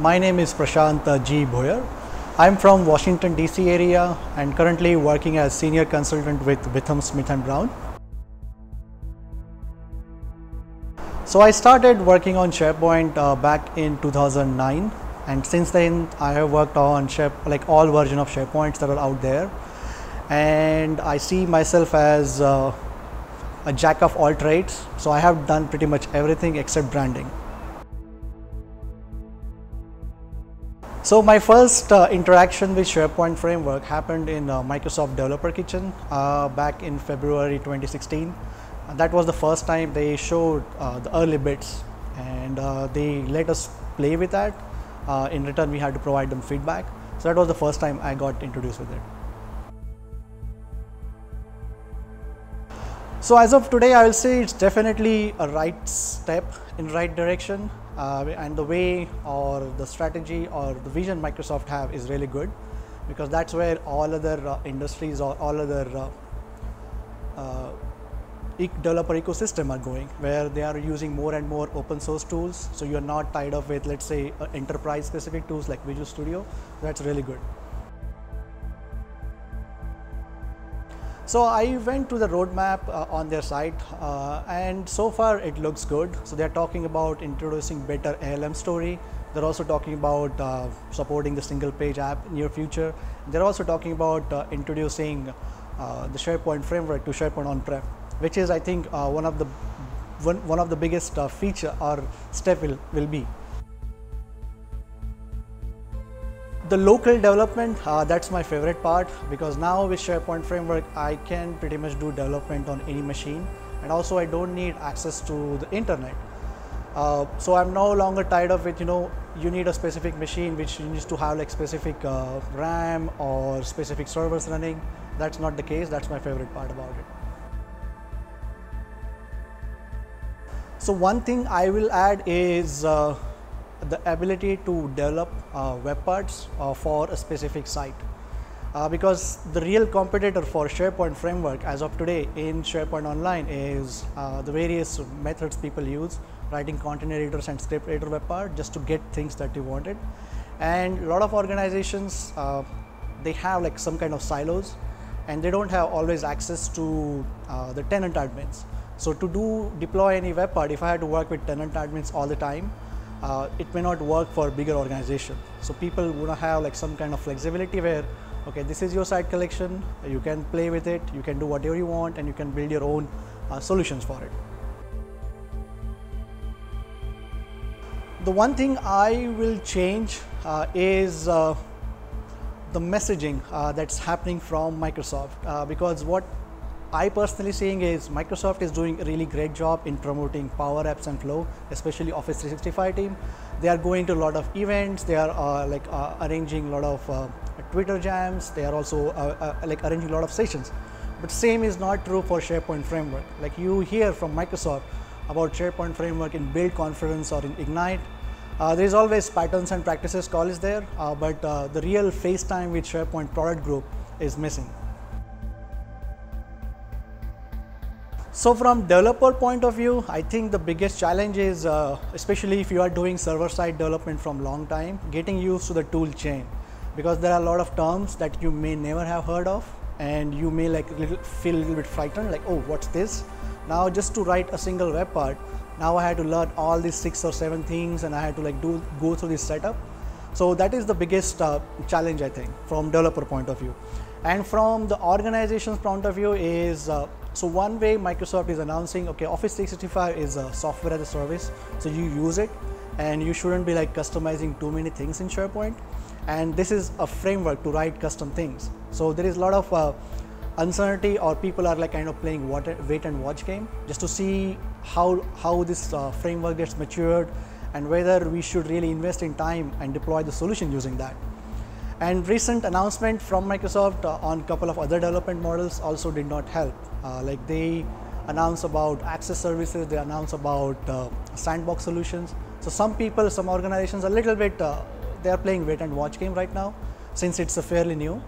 My name is Prashant G. Boyer. I'm from Washington DC area and currently working as senior consultant with Withum Smith & Brown. So I started working on SharePoint back in 2009, and since then I have worked on all versions of SharePoints that are out there, and I see myself as a jack of all trades. So I have done pretty much everything except branding. So my first interaction with SharePoint Framework happened in Microsoft Developer Kitchen back in February 2016. That was the first time they showed the early bits, and they let us play with that. In return, we had to provide them feedback. So that was the first time I got introduced with it. So as of today, I will say it's definitely a right step in the right direction. And the way or the strategy or the vision Microsoft have is really good, because that's where all other industries or all other developer ecosystem are going, where they are using more and more open source tools. So you're not tied up with, let's say, enterprise specific tools like Visual Studio. That's really good. So I went to the roadmap on their site, and so far it looks good. So they're talking about introducing better ALM story. They're also talking about supporting the single page app in near future. They're also talking about introducing the SharePoint framework to SharePoint on-prem, which is, I think, one of the biggest feature or step will be. The local development, that's my favorite part, because now with SharePoint Framework, I can pretty much do development on any machine, and also I don't need access to the internet. So I'm no longer tied up with, you need a specific machine which needs to have like specific RAM or specific servers running. That's not the case. That's my favorite part about it. So one thing I will add is the ability to develop web parts for a specific site, because the real competitor for SharePoint Framework as of today in SharePoint Online is the various methods people use, writing content editors and script editor web part just to get things that you wanted. And a lot of organizations, they have like some kind of silos, and they don't have always access to the tenant admins. So to deploy any web part, if I had to work with tenant admins all the time, it may not work for a bigger organization. So people would have like some kind of flexibility where, okay, this is your site collection, you can play with it, you can do whatever you want, and you can build your own solutions for it. The one thing I will change is the messaging that's happening from Microsoft, because what I personally seeing is Microsoft is doing a really great job in promoting Power Apps and Flow, especially Office 365 team. They are going to a lot of events. They are arranging a lot of Twitter jams. They are also arranging a lot of sessions. But same is not true for SharePoint Framework. Like, you hear from Microsoft about SharePoint Framework in Build Conference or in Ignite. There's always patterns and practices college there, but the real face time with SharePoint product group is missing. So from developer point of view, I think the biggest challenge is, especially if you are doing server-side development from long time, getting used to the tool chain, because there are a lot of terms that you may never have heard of, and you may feel a little bit frightened, like, oh, what's this? Now just to write a single web part, now I had to learn all these 6 or 7 things, and I had to go through this setup. So that is the biggest challenge, I think, from developer point of view. And from the organization's point of view is, so one way Microsoft is announcing, okay, Office 365 is a software as a service, so you use it, and you shouldn't be customizing too many things in SharePoint. And this is a framework to write custom things. So there is a lot of uncertainty, or people are playing wait and watch game just to see how this framework gets matured, and whether we should really invest in time and deploy the solution using that. And recent announcement from Microsoft on a couple of other development models also did not help. Like, they announced about access services, they announced about sandbox solutions. So some people, some organizations a little bit, they are playing wait and watch game right now, since it's fairly new.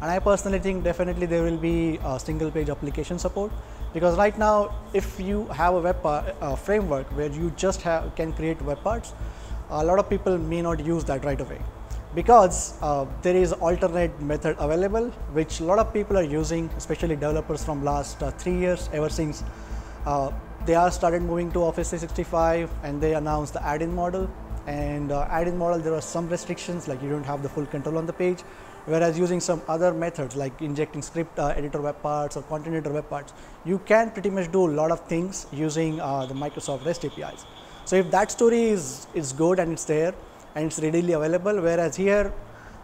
And I personally think definitely there will be single page application support, Because right now, if you have a web framework where you just can create web parts, a lot of people may not use that right away, because there is alternate method available, which a lot of people are using, especially developers from last 3 years, ever since they are started moving to Office 365 and they announced the add-in model. And add-in model, there are some restrictions, like you don't have the full control on the page, whereas using some other methods like injecting script editor web parts or content editor web parts, you can pretty much do a lot of things using the Microsoft REST APIs. So if that story is good and it's there and it's readily available, whereas here,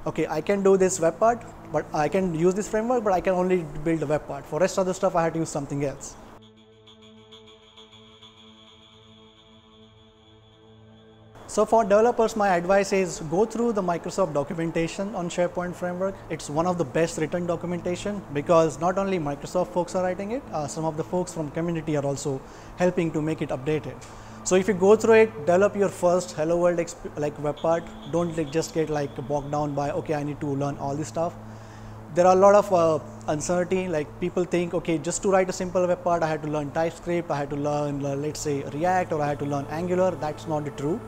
okay, I can do this web part, but I can use this framework, but I can only build a web part. For rest of the stuff, I had to use something else. So for developers, my advice is go through the Microsoft documentation on SharePoint Framework. It's one of the best written documentation, because not only Microsoft folks are writing it, some of the folks from community are also helping to make it updated. So if you go through it, develop your first Hello World web part. Don't just get bogged down by, okay, I need to learn all this stuff. There are a lot of uncertainty, like people think, okay, just to write a simple web part, I had to learn TypeScript, I had to learn, let's say, React, or I had to learn Angular. That's not true.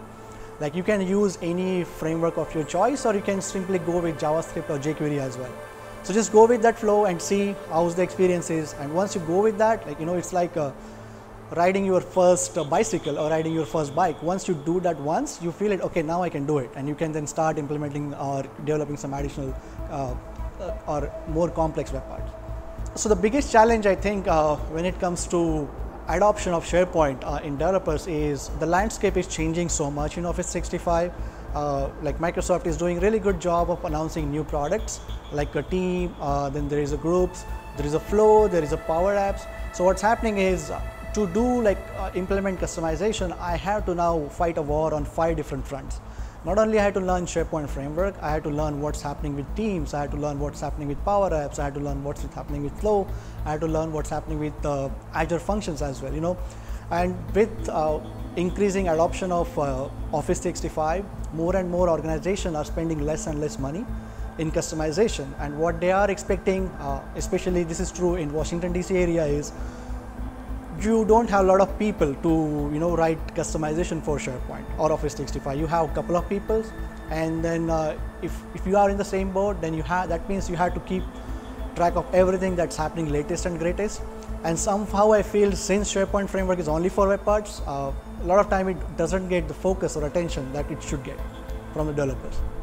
Like, you can use any framework of your choice, or you can simply go with JavaScript or jQuery as well. So just go with that flow and see how's the experience is. And once you go with that, it's like riding your first bicycle or riding your first bike. Once you do that once, you feel it, okay, now I can do it. And you can then start implementing or developing some additional or more complex web parts. So the biggest challenge, I think, when it comes to adoption of SharePoint in developers is the landscape is changing so much in Office 365. Like, Microsoft is doing really good job of announcing new products, like a team, then there is a groups, there is a flow, there is a Power Apps. So what's happening is, to do implement customization, I have to now fight a war on 5 different fronts. Not only I had to learn SharePoint Framework, I had to learn what's happening with Teams, I had to learn what's happening with Power Apps, I had to learn what's happening with Flow, I had to learn what's happening with Azure Functions as well, And with increasing adoption of Office 365, more and more organizations are spending less and less money in customization. And what they are expecting, especially this is true in Washington DC area, is you don't have a lot of people to write customization for SharePoint or Office 365. You have a couple of people, and then if you are in the same boat, then you have, that means you have to keep track of everything that's happening, latest and greatest. And somehow I feel, since SharePoint Framework is only for web parts, a lot of time it doesn't get the focus or attention that it should get from the developers.